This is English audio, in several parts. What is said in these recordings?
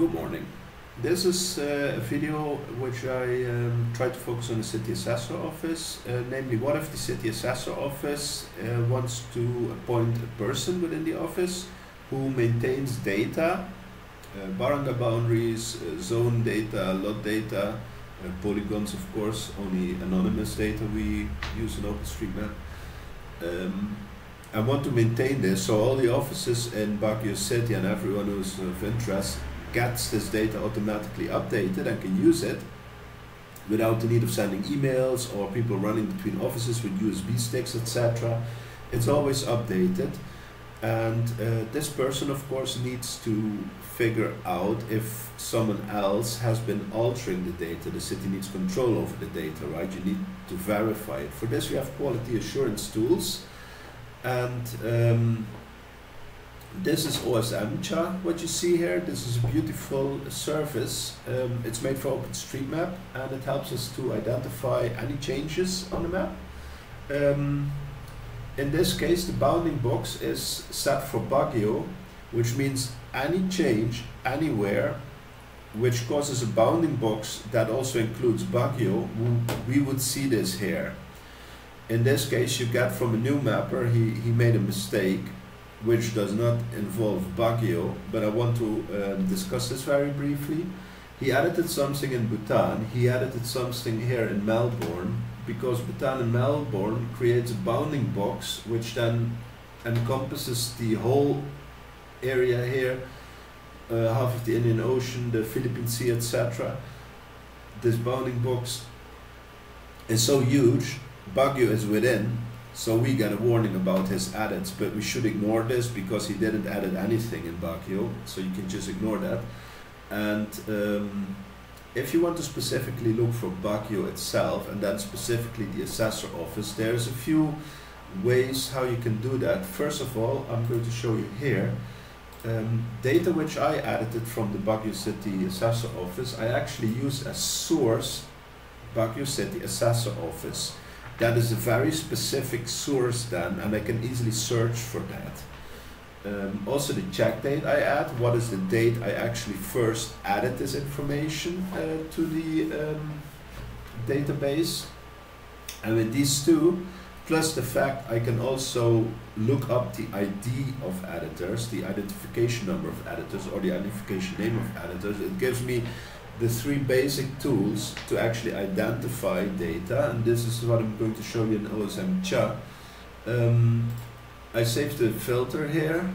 Good morning. This is a video which I tried to focus on the City Assessor Office, namely what if the City Assessor Office wants to appoint a person within the office who maintains data, barangay boundaries, zone data, lot data, polygons of course, only anonymous data we use in OpenStreetMap. I want to maintain this so all the offices in Baguio City and everyone who's of interest gets this data automatically updated and can use it without the need of sending emails or people running between offices with USB sticks, etc. It's always updated, and this person of course needs to figure out if someone else has been altering the data. The city needs control over the data, right? You need to verify it. For this we have quality assurance tools, and this is OSMCha, what you see here. This is a beautiful service. It's made for OpenStreetMap, and it helps us to identify any changes on the map. In this case, the bounding box is set for Baguio, which means any change anywhere which causes a bounding box that also includes Baguio, we would see this here. In this case, you get from a new mapper, he made a mistake which does not involve Baguio, but I want to discuss this very briefly. He edited something in Bhutan, he edited something here in Melbourne, because Bhutan and Melbourne creates a bounding box which then encompasses the whole area here, half of the Indian Ocean, the Philippine Sea, etc. This bounding box is so huge, Baguio is within, so we got a warning about his edits, but we should ignore this because he didn't edit anything in Baguio, so you can just ignore that. And if you want to specifically look for Baguio itself and then specifically the Assessor Office, there's a few ways how you can do that. First of all, I'm going to show you here data which I edited from the Baguio City Assessor Office. I actually use as source Baguio City Assessor Office. That is a very specific source then, and I can easily search for that. Also the check date I add, what is the date I actually first added this information to the database. And with these two, plus the fact I can also look up the ID of editors, the identification number of editors or the identification name of editors. It gives me the three basic tools to actually identify data, and this is what I'm going to show you in OSMCha. I saved the filter here,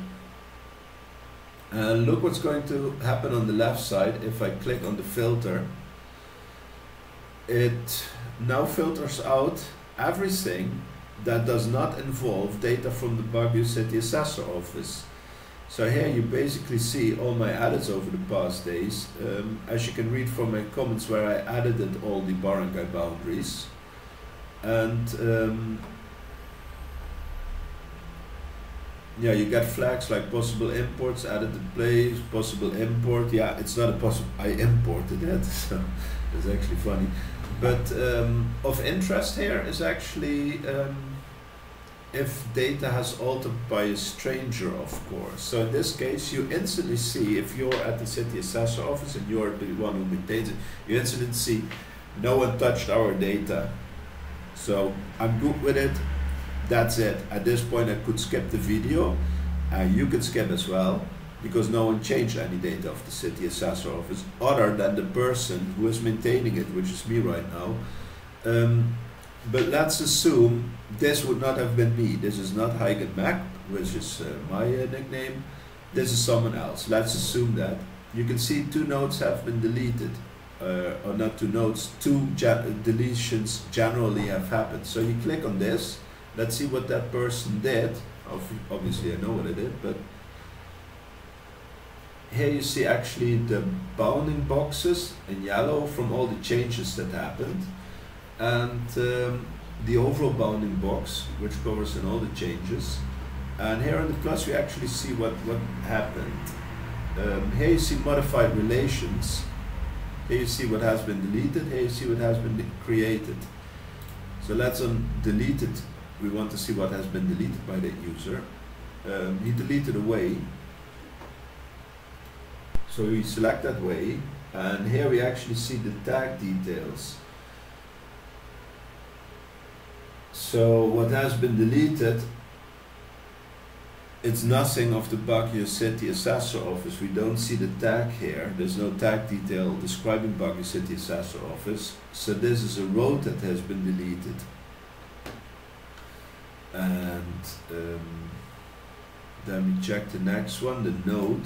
and look what's going to happen on the left side if I click on the filter. It now filters out everything that does not involve data from the Baguio City Assessor Office. So here you basically see all my edits over the past days. As you can read from my comments where I edited all the barangay boundaries. And yeah, you get flags like possible imports, edited place, possible import. Yeah, it's not a possible, I imported it, so it's actually funny. But of interest here is actually if data has altered by a stranger, of course. So in this case, you instantly see, if you're at the City Assessor Office and you're the one who maintains it, you instantly see no one touched our data. So I'm good with it. That's it. At this point, I could skip the video. You could skip as well, because no one changed any data of the City Assessor Office other than the person who is maintaining it, which is me right now. But let's assume this would not have been me. This is not Heigert-Mack, which is my nickname. This is someone else. Let's assume that. You can see two nodes have been deleted. Or not two nodes, two deletions generally have happened. So you click on this. Let's see what that person did. Obviously I know what I did, but here you see actually the bounding boxes in yellow from all the changes that happened. And the overall bounding box, which covers in all the changes. And here on the plus, we actually see what happened. Here you see modified relations. Here you see what has been deleted. Here you see what has been created. So let's on deleted. We want to see what has been deleted by the user. He deleted away. So we select that way, and here we actually see the tag details. So what has been deleted, it's nothing of the Baguio City Assessor Office. We don't see the tag here. There's no tag detail describing Baguio City Assessor Office. So this is a road that has been deleted. And then we check the next one, the node.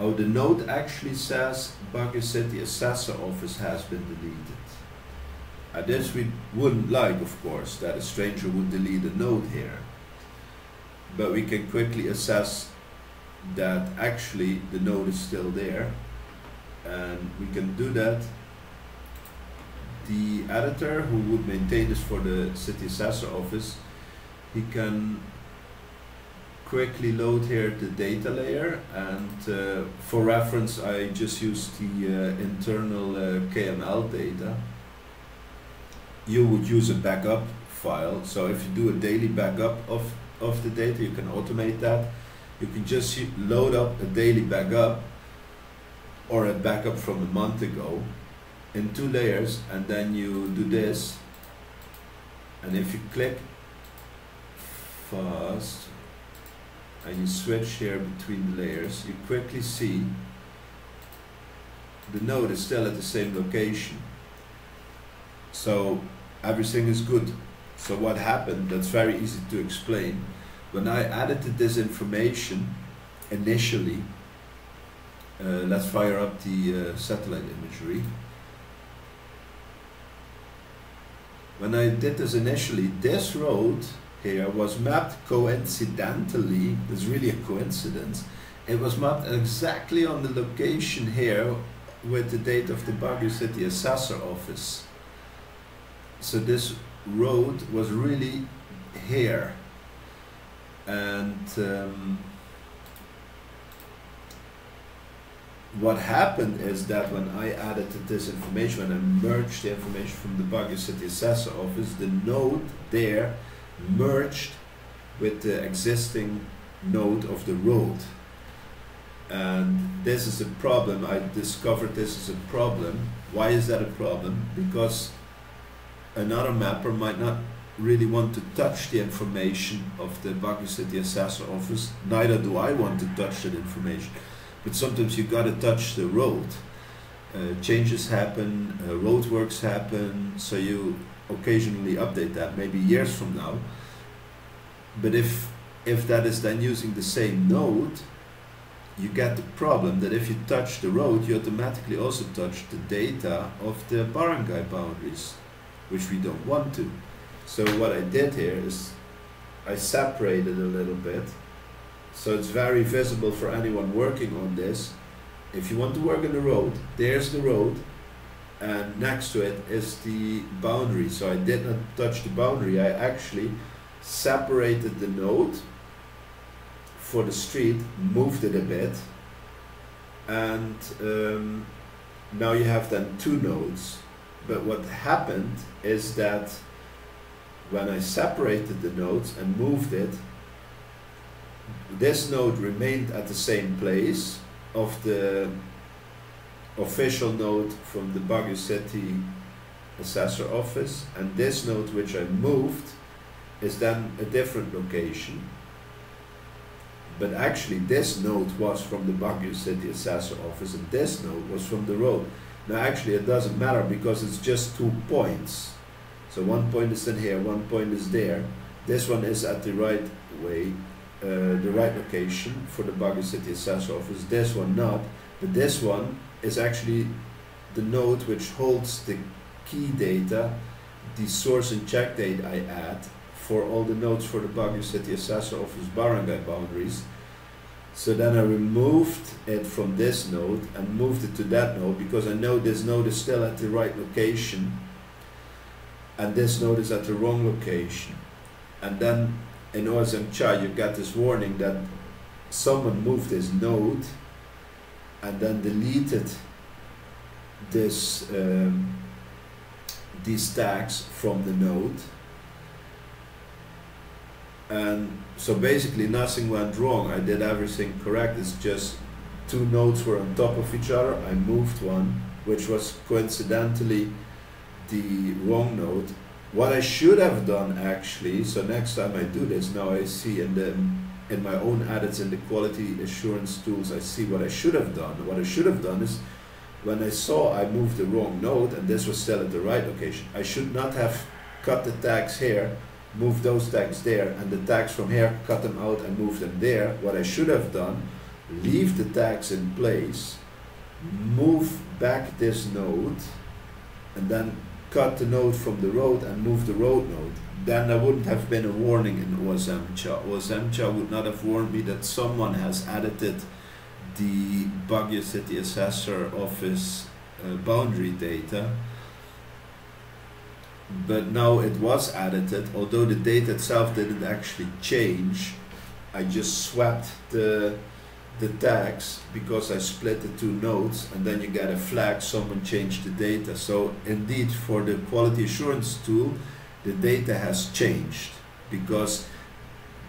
Oh, the node actually says Baguio City Assessor Office has been deleted. And this we wouldn't like, of course, that a stranger would delete a node here. But we can quickly assess that actually the node is still there. And we can do that. The editor who would maintain this for the City Assessor Office, he can quickly load here the data layer, and for reference I just used the internal KML data. You would use a backup file, so if you do a daily backup of the data, you can automate that. You can just load up a daily backup or a backup from a month ago in 2 layers, and then you do this, and if you click fast and you switch here between the layers, you quickly see the node is still at the same location. So everything is good. So what happened, that's very easy to explain. When I edited this information initially, let's fire up the satellite imagery. When I did this initially, this road here was mapped coincidentally, it's really a coincidence, it was mapped exactly on the location here with the date of the Baguio City Assessor Office. So this road was really here, and what happened is that when I added this information, when I merged the information from the Baguio City Assessor Office, the node there merged with the existing node of the road. And this is a problem. I discovered this is a problem. Why is that a problem? Because another mapper might not really want to touch the information of the Baguio City Assessor Office. Neither do I want to touch that information. But sometimes you gotta touch the road. Changes happen, roadworks happen, so you occasionally update that, maybe years from now. But if that is then using the same node, you get the problem that if you touch the road, you automatically also touch the data of the barangay boundaries, which we don't want to. So what I did here is I separated a little bit, so it's very visible for anyone working on this. If you want to work on the road, there's the road, and next to it is the boundary. So I did not touch the boundary, I actually separated the node for the street, moved it a bit, and now you have then 2 nodes. But what happened is that when I separated the nodes and moved it, this node remained at the same place of the official node from the Baguio City Assessor Office, and this node which I moved is then a different location. But actually this node was from the Baguio City Assessor Office and this node was from the road. Now actually it doesn't matter because it's just 2 points. So 1 point is in here, 1 point is there. This one is at the right way, the right location for the Baguio City Assessor Office, this one not, but this one is actually the node which holds the key data, the source and check date I add for all the nodes for the Baguio City Assessor Office barangay boundaries. So then I removed it from this node and moved it to that node because I know this node is still at the right location and this node is at the wrong location. And then in OSMCha you get this warning that someone moved this node and then deleted this, these tags from the node. And so basically nothing went wrong, I did everything correct, it's just two nodes were on top of each other. I moved one, which was coincidentally the wrong node. What I should have done actually, so next time I do this, now I see in my own edits in the quality assurance tools, I see what I should have done. What I should have done is, when I saw I moved the wrong node and this was still at the right location, I should not have cut the tags here, move those tags there, and the tags from here, cut them out and move them there. What I should have done, leave the tags in place, move back this node, and then cut the node from the road and move the road node. Then there wouldn't have been a warning in OSMCha. OSMCha would not have warned me that someone has edited the Baguio City Assessor Office boundary data. But now it was edited, although the data itself didn't actually change. I just swapped the tags because I split the two nodes, and then you get a flag, someone changed the data. So indeed, for the quality assurance tool, the data has changed because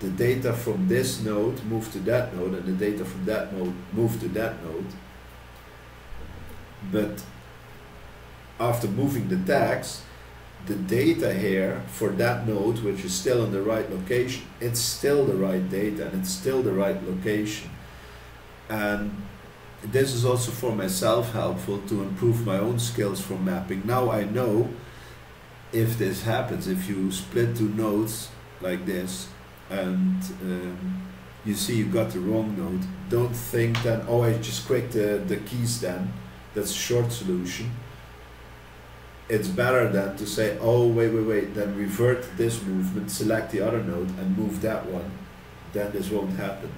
the data from this node moved to that node and the data from that node moved to that node. But after moving the tags, the data here for that node, which is still in the right location, it's still the right data and it's still the right location. And this is also for myself helpful to improve my own skills for mapping. Now I know if this happens, if you split two nodes like this and you see you got the wrong node, don't think that, oh, I just click the keys then. That's a short solution. It's better than to say, oh, wait, then revert this movement, select the other node and move that one. Then this won't happen.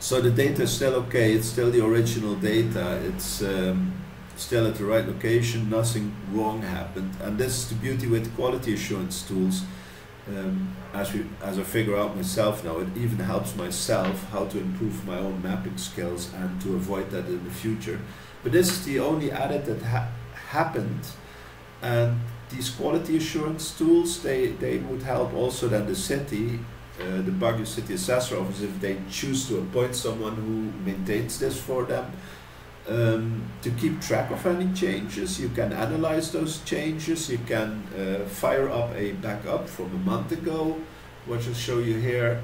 So the data is still okay, it's still the original data, it's still at the right location, nothing wrong happened. And this is the beauty with quality assurance tools. As I figure out myself now, it even helps myself how to improve my own mapping skills and to avoid that in the future. But this is the only edit that happened. And these quality assurance tools, they would help also then the city, the Baguio City Assessor Office, if they choose to appoint someone who maintains this for them, to keep track of any changes. You can analyze those changes, you can fire up a backup from a month ago, which I'll show you here.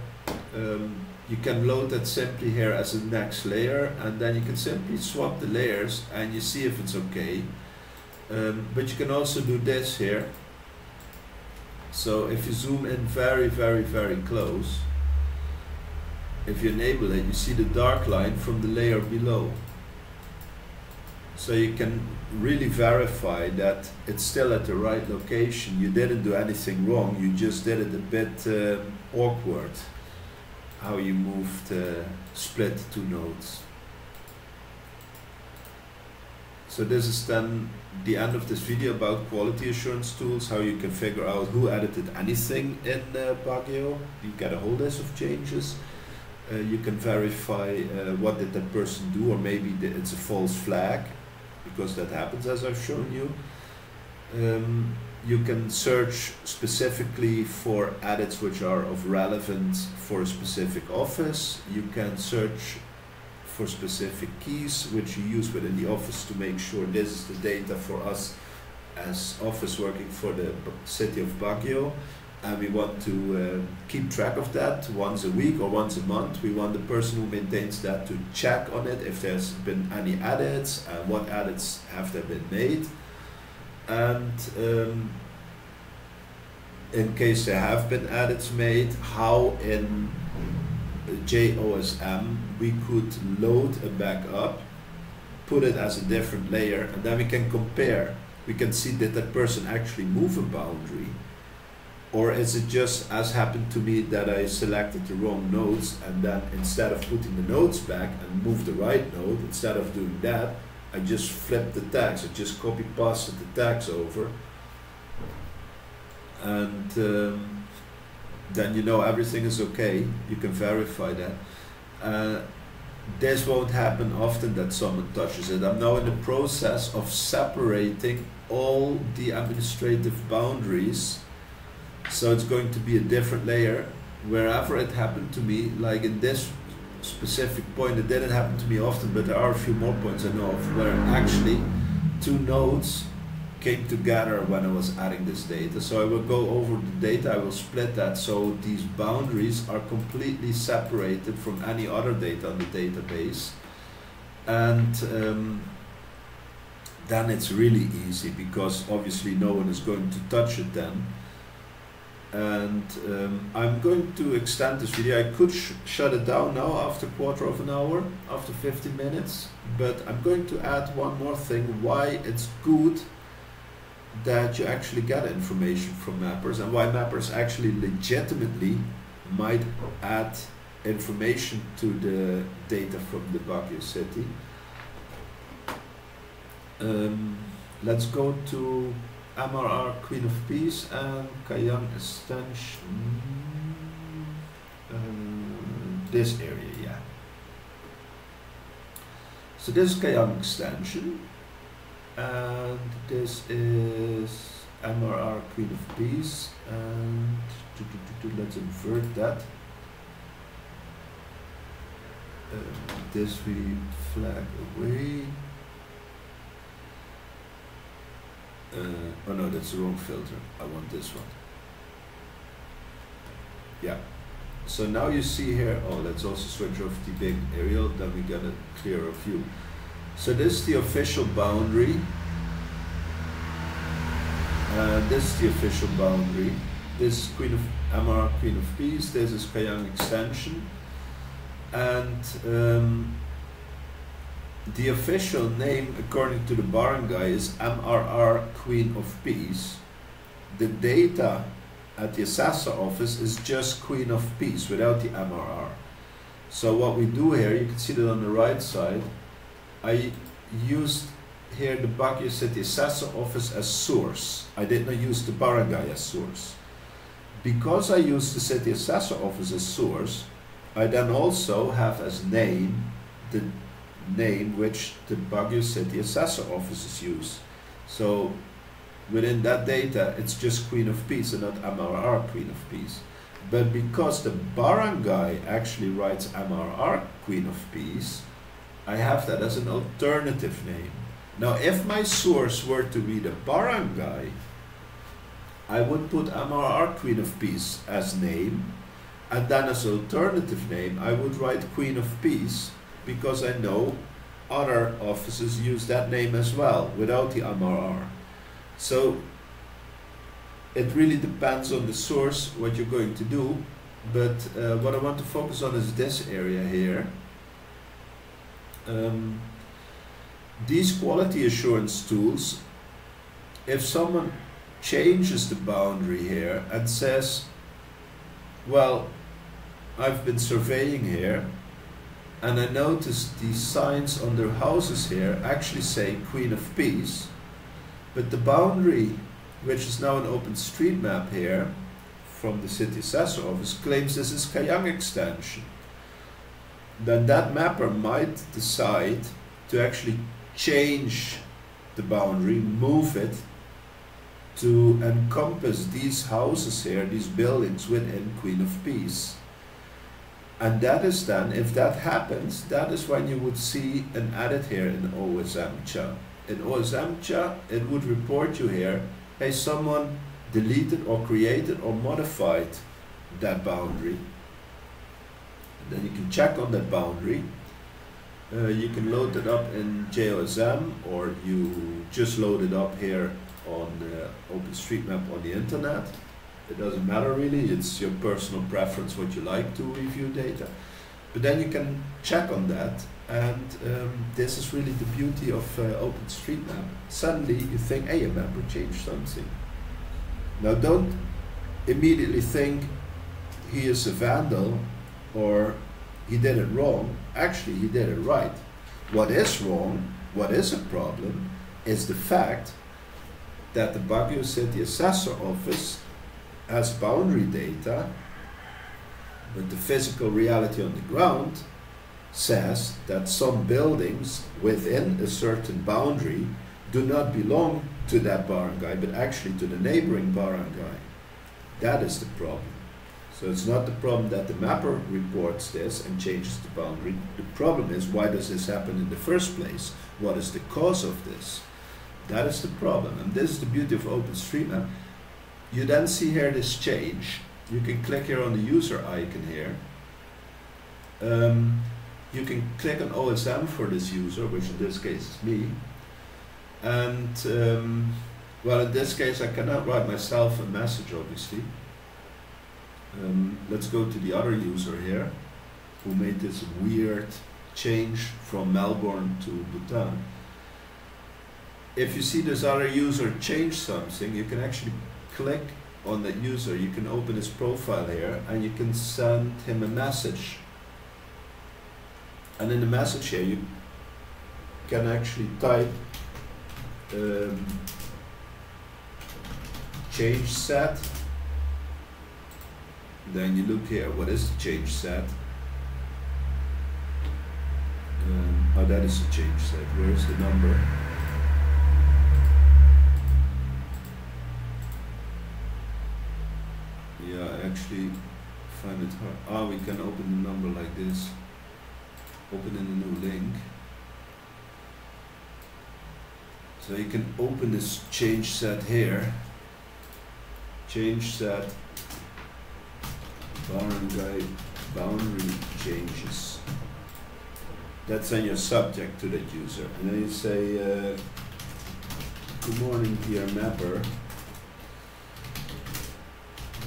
You can load that simply here as a next layer, and then you can simply swap the layers and you see if it's okay. But you can also do this here. So if you zoom in very, very, very close, if you enable it, you see the dark line from the layer below. So you can really verify that it's still at the right location. You didn't do anything wrong, you just did it a bit awkward, how you moved, split two nodes. So this is then the end of this video about quality assurance tools, how you can figure out who edited anything in Baguio. You get a whole list of changes. You can verify what did that person do, or maybe it's a false flag, because that happens as I've shown you. You can search specifically for edits which are of relevance for a specific office. You can search for specific keys which you use within the office to make sure this is the data for us as office working for the city of Baguio, and we want to keep track of that once a week or once a month. We want the person who maintains that to check on it if there's been any edits and what edits have there been made, and in case there have been edits made, how in JOSM we could load a backup, put it as a different layer, and then we can compare. We can see did that person actually move a boundary, or is it just, as happened to me, that I selected the wrong nodes and then instead of putting the nodes back and move the right node, instead of doing that, I just flipped the tags, I just copy pasted the tags over, and then you know everything is okay. You can verify that. This won't happen often that someone touches it. I'm now in the process of separating all the administrative boundaries, so it's going to be a different layer wherever it happened to me. Like in this specific point. It didn't happen to me often, but there are a few more points I know of where actually two nodes came together when I was adding this data. So I will go over the data, I will split that so these boundaries are completely separated from any other data on the database. And then it's really easy, because obviously no one is going to touch it then. And I'm going to extend this video. I could shut it down now after a quarter of an hour, after 50 minutes, but I'm going to add one more thing, why it's good that you actually get information from mappers, and why mappers actually legitimately might add information to the data from the Baguio City. Let's go to MRR Queen of Peace and Kayang extension, this area, yeah. So this is Kayang extension, and this is MRR Queen of Peace, and let's invert that. This we flag away. Oh no, that's the wrong filter. I want this one. Yeah. So now you see here, oh, let's also switch off the big aerial, then we get a clearer view. So this is the official boundary. This is the official boundary. This is MRR Queen of Peace. This is Kayang extension. And the official name, according to the barangay, is MRR Queen of Peace. The data at the assessor office is just Queen of Peace without the MRR. So what we do here, you can see that on the right side, I used here the Baguio City Assessor Office as source. I did not use the barangay as source. Because I used the City Assessor Office as source, I then also have as name the name which the Baguio City Assessor Offices use. So within that data, it's just Queen of Peace and not MRR Queen of Peace. But because the barangay actually writes MRR Queen of Peace, I have that as an alternative name. Now, if my source were to be the barangay, I would put MRR Queen of Peace as name, and then as alternative name, I would write Queen of Peace, because I know other offices use that name as well, without the MRR. So it really depends on the source what you're going to do, but what I want to focus on is this area here. These quality assurance tools, if someone changes the boundary here and says, well, I've been surveying here, and I noticed the signs on their houses here actually say Queen of Peace, but the boundary, which is now an OpenStreetMap here from the City Assessor Office, claims this is Kayang extension. Then that mapper might decide to actually change the boundary, move it to encompass these houses here, these buildings within Queen of Peace. And that is then, if that happens, that is when you would see an edit here in OSMCha. In OSMCha, it would report you here, hey, someone deleted or created or modified that boundary. And then you can check on that boundary. You can load it up in JOSM, or you just load it up here on OpenStreetMap on the internet. It doesn't matter really, it's your personal preference what you like to review data. But then you can check on that, and this is really the beauty of OpenStreetMap. Suddenly you think, hey, a mapper changed something. Now don't immediately think he is a vandal or he did it wrong. Actually, he did it right. What is wrong, what is a problem, is the fact that the Baguio City Assessor Office has boundary data, but the physical reality on the ground says that some buildings within a certain boundary do not belong to that barangay, but actually to the neighboring barangay. That is the problem. So it's not the problem that the mapper reports this and changes the boundary. The problem is, why does this happen in the first place? What is the cause of this? That is the problem. And this is the beauty of OpenStreetMap. You then see here this change. You can click here on the user icon here. You can click on OSM for this user, which in this case is me. And well, in this case I cannot write myself a message, obviously. Let's go to the other user here, who made this weird change from Melbourne to Bhutan. If you see this other user change something, you can actually click on that user, you can open his profile here, and you can send him a message. And in the message here, you can actually type change set. Then you look here, what is the change set? Oh, that is the change set. Where is the number? Yeah, I actually find it hard. Ah, we can open the number like this. Open in a new link. So you can open this change set here. Change set. Boundary changes. That's on your subject to that user. And then you say, good morning dear mapper.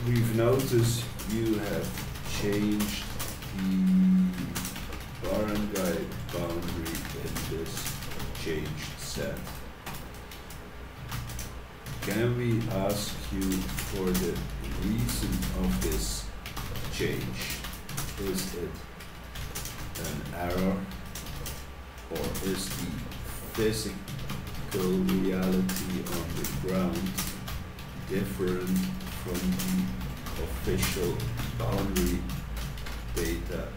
We've noticed you have changed the barangay boundary in this changed set. Can we ask you for the reason of this change? Is it an error, or is the physical reality on the ground different from the official boundary data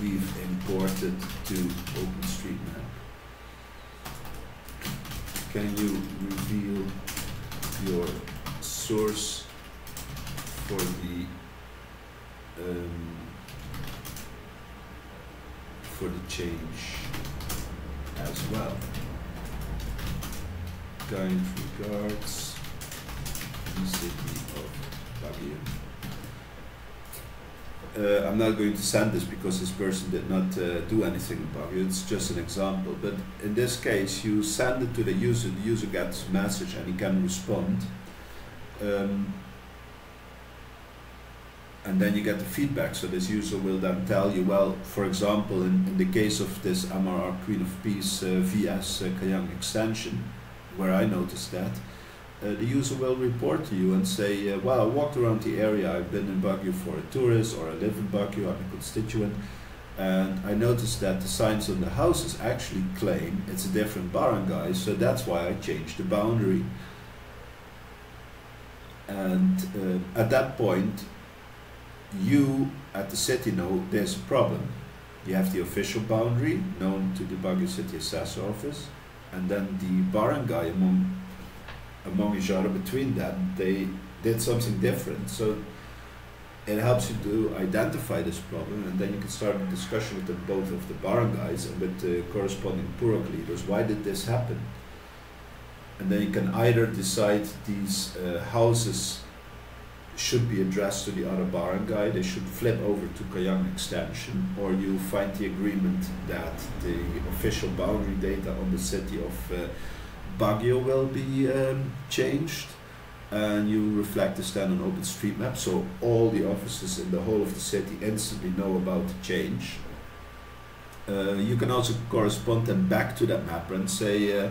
we've imported to OpenStreetMap? Can you reveal your source for the change as well? Kind regards, the city of Baguio. I'm not going to send this because this person did not do anything in Baguio. It's just an example. But in this case, you send it to the user gets a message and he can respond. And then you get the feedback. So this user will then tell you, well, for example, in the case of this MRR Queen of Peace VS Kayang extension, where I noticed that, the user will report to you and say, well, I walked around the area, I've been in Baguio for a tourist, or I live in Baguio, I'm a constituent, and I noticed that the signs on the houses actually claim it's a different barangay, so that's why I changed the boundary. And at that point, you at the city know there's a problem. You have the official boundary known to the Baguio City Assessor Office, and then the barangay among each other between them, they did something different. So it helps you to identify this problem, and then you can start a discussion with the, both of the barangays and with the corresponding Purok leaders. Why did this happen? And then you can either decide these houses should be addressed to the other barangay, they should flip over to Kayang extension, or you find the agreement that the official boundary data on the city of Baguio will be changed, and you reflect this then on OpenStreetMap, so all the offices in the whole of the city instantly know about the change. You can also correspond them back to that mapper and say,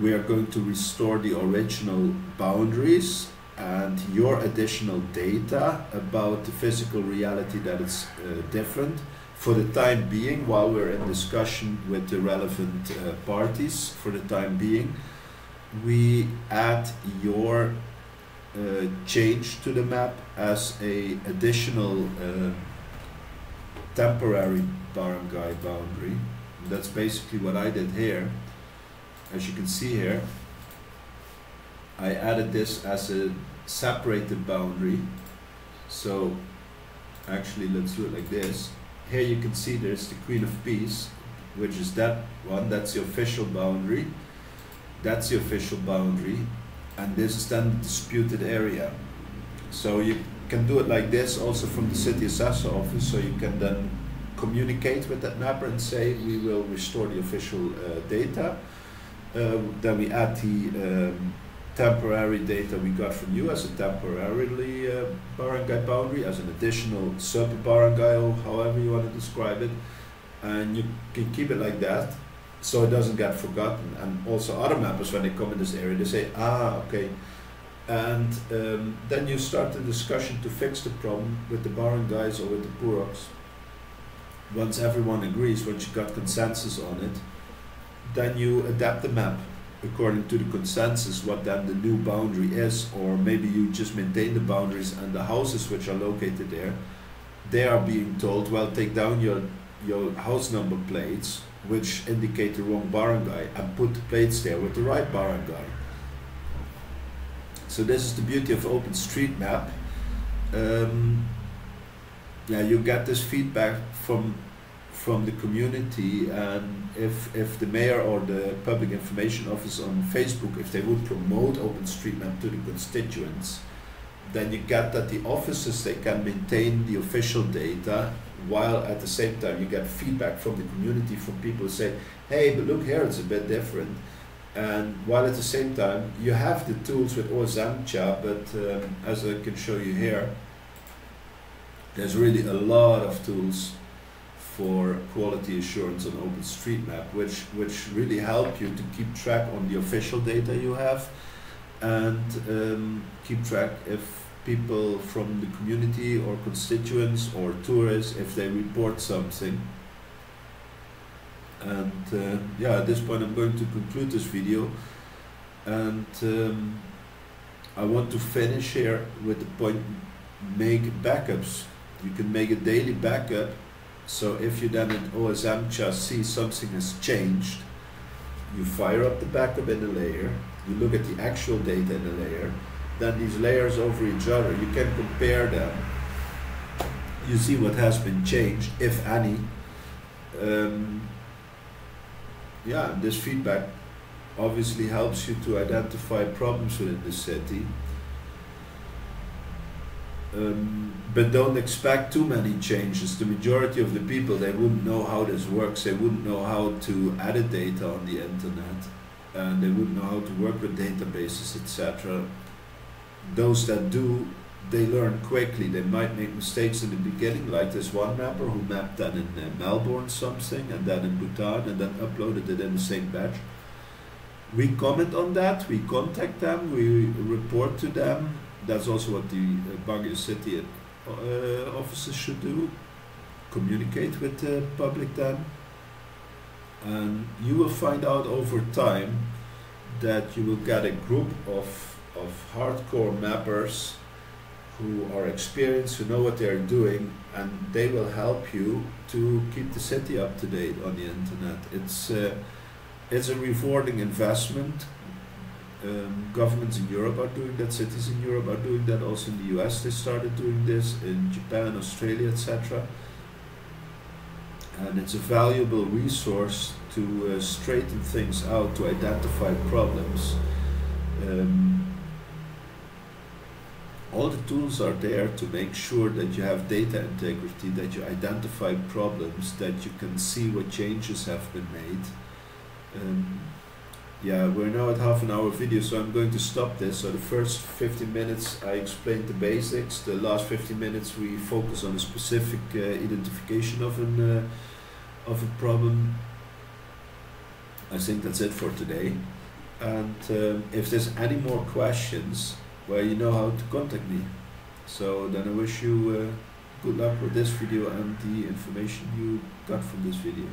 we are going to restore the original boundaries, and your additional data about the physical reality that is different for the time being, while we're in discussion with the relevant parties, for the time being we add your change to the map as a additional temporary barangay boundary. And that's basically what I did here. As you can see here, I added this as a separate the boundary. So actually let's do it like this. Here you can see there's the Queen of Peace, which is that one. That's the official boundary. That's the official boundry, and this is then the disputed area. So you can do it like this also from the City Assessor Office, so you can then communicate with that mapper and say we will restore the official data. Then we add the temporary data we got from you as a temporarily barangay boundary, as an additional sub-barangay or however you want to describe it. And you can keep it like that, so it doesn't get forgotten. And also other mappers, when they come in this area, they say, ah, okay. And then you start the discussion to fix the problem with the barangays or with the puroks. Once everyone agrees, once you got consensus on it, then you adapt the map according to the consensus, what then the new boundary is. Or maybe you just maintain the boundaries, and the houses which are located there, they are being told, well, take down your house number plates which indicate the wrong barangay and put the plates there with the right barangay. So this is the beauty of OpenStreetMap. Yeah, you get this feedback from the community, and if the mayor or the public information office on Facebook, if they would promote OpenStreetMap to the constituents, then you get that the offices, they can maintain the official data, while at the same time you get feedback from the community, from people who say, hey, but look here, it's a bit different. And while at the same time you have the tools with OSMCha, but as I can show you here, there's really a lot of tools for quality assurance on OpenStreetMap, which really help you to keep track on the official data you have, and keep track if people from the community or constituents or tourists, if they report something. And yeah, at this point I'm going to conclude this video, and I want to finish here with the point, make backups. You can make a daily backup, so if you then at OSMCha see something has changed, you fire up the backup in a layer, you look at the actual data in a layer, then these layers over each other, you can compare them, you see what has been changed, if any. Yeah, this feedback obviously helps you to identify problems within the city. But don't expect too many changes. The majority of the people, they wouldn't know how this works, they wouldn't know how to edit data on the internet, and they wouldn't know how to work with databases, etc. Those that do, they learn quickly. They might make mistakes in the beginning, like this one mapper who mapped that in Melbourne something, and then in Bhutan, and then uploaded it in the same batch. We comment on that, we contact them, we report to them. That's also what the Baguio City offices should do. Communicate with the public then. And you will find out over time that you will get a group of hardcore mappers who are experienced, who know what they are doing, and they will help you to keep the city up to date on the internet. It's a rewarding investment. Governments in Europe are doing that, cities in Europe are doing that, also in the US they started doing this, in Japan, Australia, etc. And it's a valuable resource to straighten things out, to identify problems. All the tools are there to make sure that you have data integrity, that you identify problems, that you can see what changes have been made. Yeah, we're now at half an hour video, so I'm going to stop this. So the first 15 minutes I explained the basics, the last 15 minutes we focus on a specific identification of a problem. I think that's it for today. And if there's any more questions, well, you know how to contact me. So then I wish you good luck with this video and the information you got from this video.